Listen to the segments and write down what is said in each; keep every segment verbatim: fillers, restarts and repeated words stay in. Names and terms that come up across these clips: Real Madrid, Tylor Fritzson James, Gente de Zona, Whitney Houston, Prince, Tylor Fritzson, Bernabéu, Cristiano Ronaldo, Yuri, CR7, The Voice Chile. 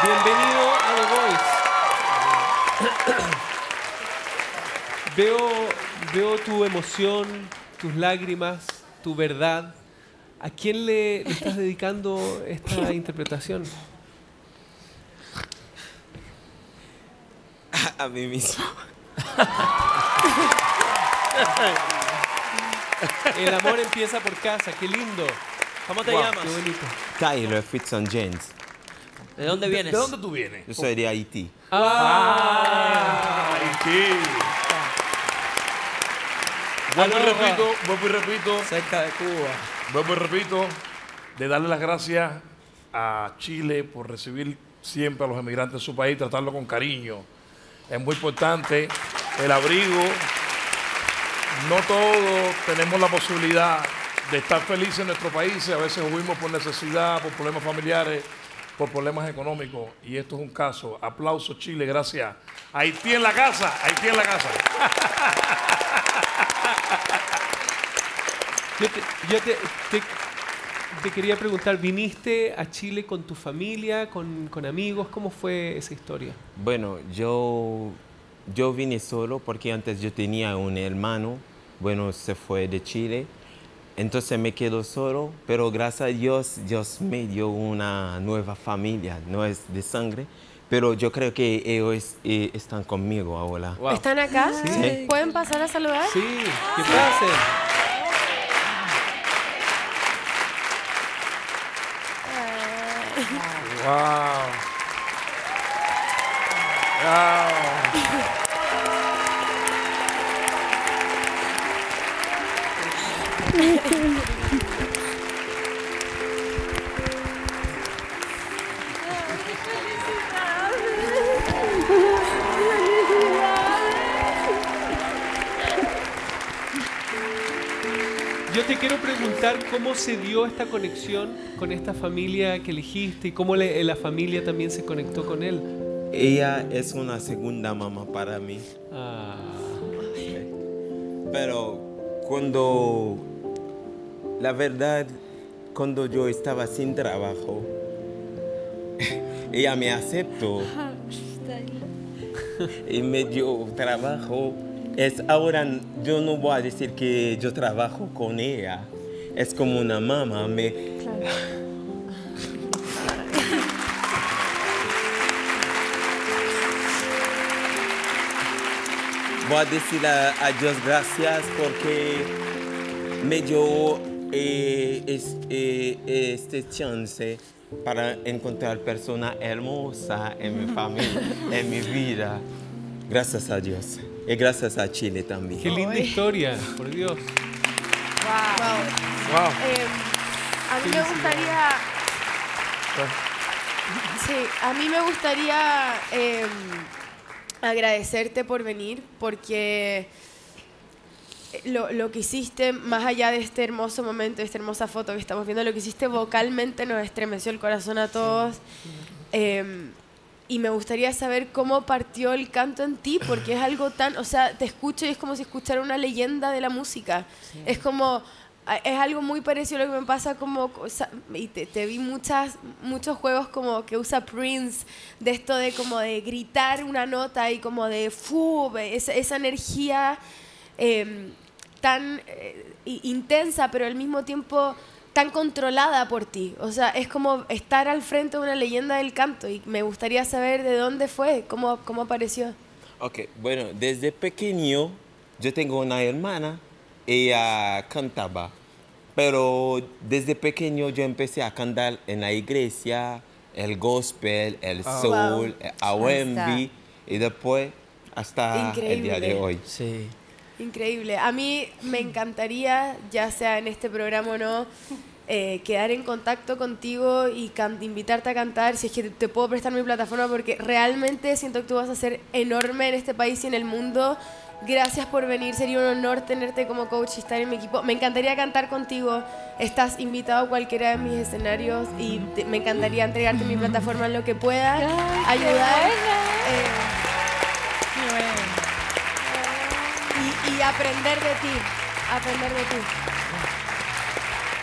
Bienvenido a The Voice. Veo, veo tu emoción, tus lágrimas, tu verdad. ¿A quién le, le estás dedicando esta interpretación? A, a mí mismo. El amor empieza por casa, qué lindo. ¿Cómo te wow, llamas? Qué bonito. Tylor Fritzson James. ¿De dónde vienes? ¿De dónde tú vienes? Yo soy de Haití. ¡Ah! ¡Haití! Vuelvo y repito, vuelvo y repito. Cerca de Cuba. Vuelvo y repito de darle las gracias a Chile por recibir siempre a los emigrantes de su país, tratarlo con cariño. Es muy importante el abrigo. No todos tenemos la posibilidad de estar felices en nuestros países. A veces huimos por necesidad, por problemas familiares, por problemas económicos, y esto es un caso. Aplauso, Chile, gracias. Haití en la casa, Haití en la casa. Yo, te, yo te, te, te quería preguntar, ¿viniste a Chile con tu familia, con, con amigos? ¿Cómo fue esa historia? Bueno, yo, yo vine solo porque antes yo tenía un hermano, bueno, se fue de Chile. Entonces me quedo solo, pero gracias a Dios, Dios me dio una nueva familia, no es de sangre, pero yo creo que ellos eh, están conmigo ahora. Wow. ¿Están acá? Sí. ¿Sí? ¿Pueden pasar a saludar? Sí, ¿qué hacen? Wow. Wow. Wow. ¡Felicidades! te quiero preguntar cómo se dio esta conexión con esta familia que elegiste y cómo le, la familia también se conectó con él. Ella es una segunda mamá para mí. Ah. Okay. Pero cuando, la verdad, cuando yo estaba sin trabajo, ella me aceptó y me dio trabajo. Es ahora yo no voy a decir que yo trabajo con ella. Es como una mamá. Me... Claro. Voy a decir a, a Dios gracias porque me dio eh, es, eh, este chance para encontrar personas hermosas en mi familia, en mi vida. Gracias a Dios. Y gracias a Chile también. Qué linda historia, por Dios. Wow. Wow. Wow. Eh, a mí me gustaría... Sí, a mí me gustaría eh, agradecerte por venir, porque lo, lo que hiciste, más allá de este hermoso momento, de esta hermosa foto que estamos viendo, lo que hiciste vocalmente nos estremeció el corazón a todos. Eh, Y me gustaría saber cómo partió el canto en ti, porque es algo tan... O sea, te escucho y es como si escuchara una leyenda de la música. Sí. Es como... Es algo muy parecido a lo que me pasa como... Y te, te vi muchas, muchos juegos como que usa Prince, de esto de como de gritar una nota y como de... Fu, esa, esa energía eh, tan eh, intensa, pero al mismo tiempo... tan controlada por ti, o sea, es como estar al frente de una leyenda del canto y me gustaría saber de dónde fue, cómo, cómo apareció. Ok, bueno, desde pequeño yo tengo una hermana, ella cantaba, pero desde pequeño yo empecé a cantar en la iglesia, el gospel, el oh. soul, wow. el R and B y después hasta Increíble. el día de hoy. Sí. Increíble. A mí me encantaría, ya sea en este programa o no, eh, quedar en contacto contigo y invitarte a cantar, si es que te, te puedo prestar mi plataforma, porque realmente siento que tú vas a ser enorme en este país y en el mundo. Gracias por venir, sería un honor tenerte como coach y estar en mi equipo. Me encantaría cantar contigo, estás invitado a cualquiera de mis escenarios y te, me encantaría entregarte mi plataforma en lo que pueda, ayudar. Eh, bueno. Y aprender de ti, aprender de ti.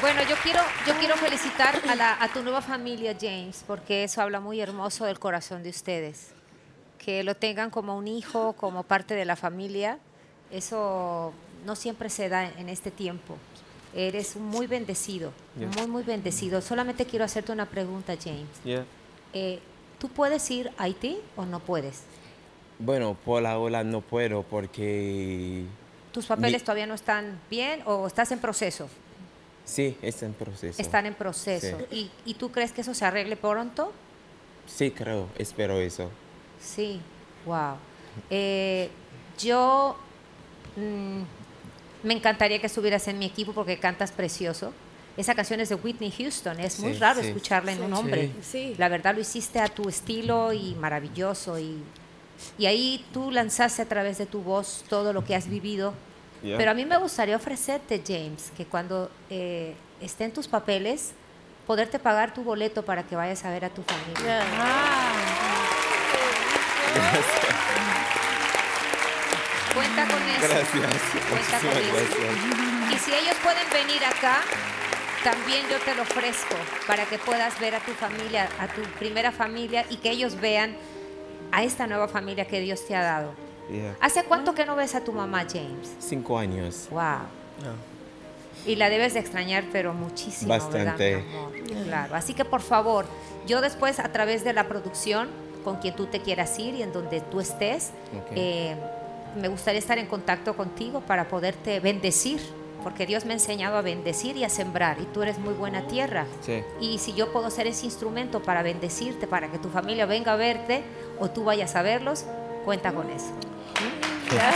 Bueno, yo quiero, yo quiero felicitar a, la, a tu nueva familia, James, porque eso habla muy hermoso del corazón de ustedes. Que lo tengan como un hijo, como parte de la familia, eso no siempre se da en este tiempo. Eres muy bendecido, yeah. muy, muy bendecido. Solamente quiero hacerte una pregunta, James. Yeah. Eh, ¿Tú puedes ir a Haití o no puedes? Bueno, por ahora no puedo porque... ¿Tus papeles mi... todavía no están bien o estás en proceso? Sí, está en proceso. Están en proceso. Sí. ¿Y, ¿Y tú crees que eso se arregle pronto? Sí, creo, espero eso. Sí, wow. Eh, yo mmm, me encantaría que estuvieras en mi equipo porque cantas precioso. Esa canción es de Whitney Houston, es sí, muy raro sí. escucharla en sí. un hombre. Sí. La verdad lo hiciste a tu estilo y maravilloso y... Y ahí tú lanzaste a través de tu voz todo lo que has vivido. Yeah. Pero a mí me gustaría ofrecerte, James, que cuando eh, estén tus papeles, poderte pagar tu boleto para que vayas a ver a tu familia. Yeah. Ah. Gracias. Cuenta con eso. Gracias. Cuenta con eso. Y si ellos pueden venir acá, también yo te lo ofrezco para que puedas ver a tu familia, a tu primera familia y que ellos vean a esta nueva familia que Dios te ha dado. Yeah. ¿Hace cuánto que no ves a tu mamá, James? Cinco años. Wow. Oh. Y la debes de extrañar, pero muchísimo. Bastante. ¿Verdad, mi amor? Yeah. Claro. Así que, por favor, yo después, a través de la producción, con quien tú te quieras ir y en donde tú estés, okay. eh, me gustaría estar en contacto contigo para poderte bendecir, porque Dios me ha enseñado a bendecir y a sembrar, y tú eres muy buena tierra. Sí. Y si yo puedo ser ese instrumento para bendecirte, para que tu familia venga a verte o tú vayas a verlos, cuenta con eso. Gracias.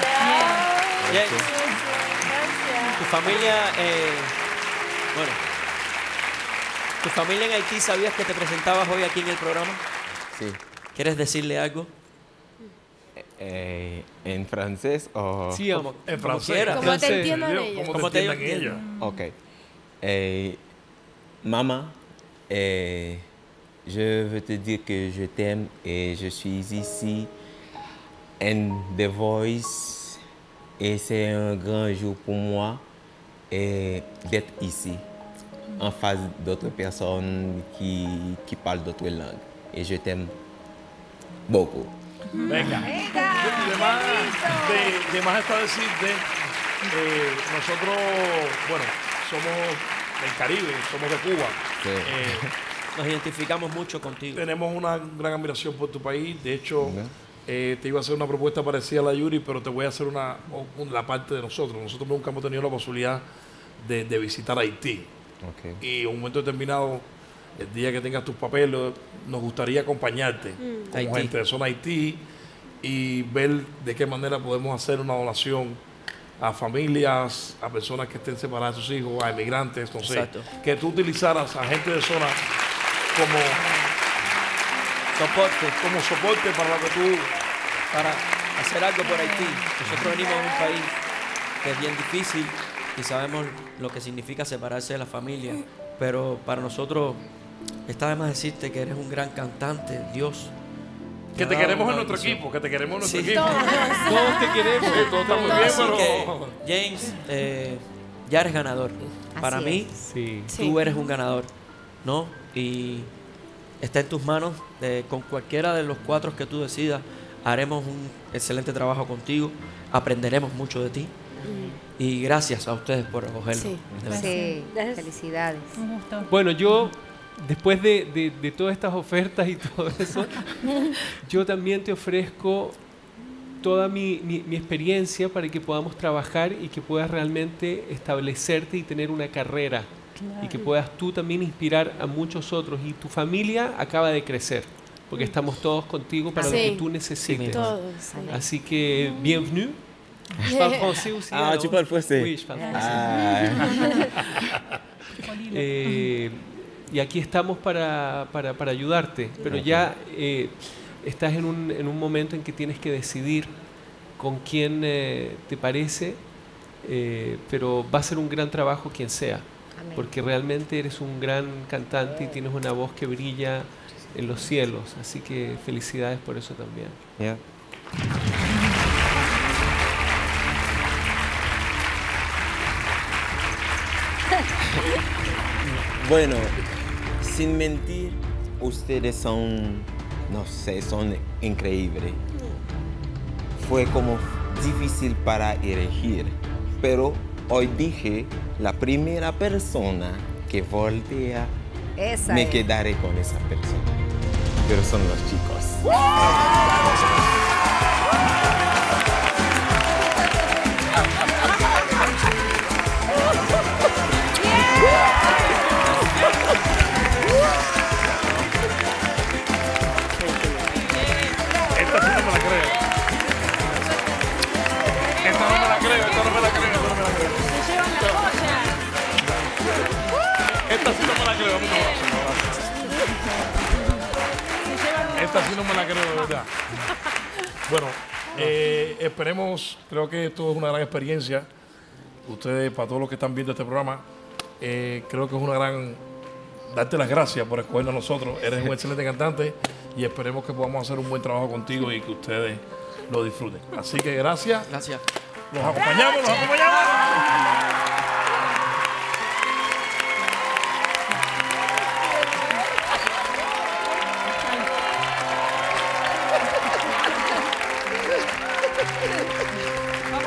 Gracias. Gracias. Tu familia, eh, bueno, tu familia en Haití, ¿sabías que te presentabas hoy aquí en el programa? Sí. ¿Quieres decirle algo? Eh, ¿En francés o...? Sí, como, en francés. Como te entiendan ellos. Como te entiendan ellos. Ok. Eh, Mamá, eh, je veux te dire que je t'aime et je suis ici en The Voice et c'est un grand jour pour moi d'être ici en face d'autres personnes qui, qui parlent d'autres langues. Et je t'aime beaucoup. Venga. De más, de, de más está decir de eh, nosotros, bueno, somos del Caribe, somos de Cuba. Sí. Eh, Nos identificamos mucho contigo. Tenemos una gran admiración por tu país. De hecho, uh-huh. eh, te iba a hacer una propuesta parecida a la Yuri, pero te voy a hacer una, la parte de nosotros. Nosotros nunca hemos tenido la posibilidad de, de visitar Haití. Okay. Y en un momento determinado, el día que tengas tus papeles, nos gustaría acompañarte mm. como gente de Zona Haití y ver de qué manera podemos hacer una donación a familias, a personas que estén separadas de sus hijos, a emigrantes, no sé, que tú utilizaras a gente de zona como soporte, como soporte para lo que tú... para hacer algo por Haití. Nosotros venimos de un país que es bien difícil y sabemos lo que significa separarse de la familia, pero para nosotros está de más decirte que eres un gran cantante, Dios. Que te queremos en nuestro equipo, que te queremos en nuestro sí. equipo. Todos te queremos, todos estamos bien, pero... James, eh, ya eres ganador. Así Para es. mí, sí. tú eres un ganador, ¿no? Y está en tus manos, eh, con cualquiera de los cuatro que tú decidas, haremos un excelente trabajo contigo, aprenderemos mucho de ti. Mm. Y gracias a ustedes por acogerlo. Sí, sí. Felicidades. Un gusto. Bueno, yo... Después de, de, de todas estas ofertas y todo eso, yo también te ofrezco toda mi, mi, mi experiencia para que podamos trabajar y que puedas realmente establecerte y tener una carrera. Claro. Y que puedas tú también inspirar a muchos otros. Y tu familia acaba de crecer, porque estamos todos contigo para sí. lo que tú necesites. Todos, sí. Así que, bienvenue. Je parle français aussi. Ah, tu parles français. Oui, je parle français. eh, Y aquí estamos para, para, para ayudarte, pero ya eh, estás en un, en un momento en que tienes que decidir con quién eh, te parece, eh, pero va a ser un gran trabajo quien sea, porque realmente eres un gran cantante y tienes una voz que brilla en los cielos, así que felicidades por eso también. Yeah. Bueno, sin mentir, ustedes son, no sé, son increíbles. Fue como difícil para elegir, pero hoy dije, la primera persona que voltea, esa me es. quedaré con esa persona. Pero son los chicos. Esta sí no me la creo, no, no, no. Esta sí no me la creo, de verdad. Bueno, eh, esperemos, creo que esto es una gran experiencia. Ustedes, para todos los que están viendo este programa, eh, creo que es una gran... Darte las gracias por escogernos a nosotros. Eres un excelente cantante y esperemos que podamos hacer un buen trabajo contigo y que ustedes lo disfruten. Así que gracias. Gracias. Los acompañamos, los acompañamos.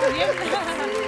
Vamos bien.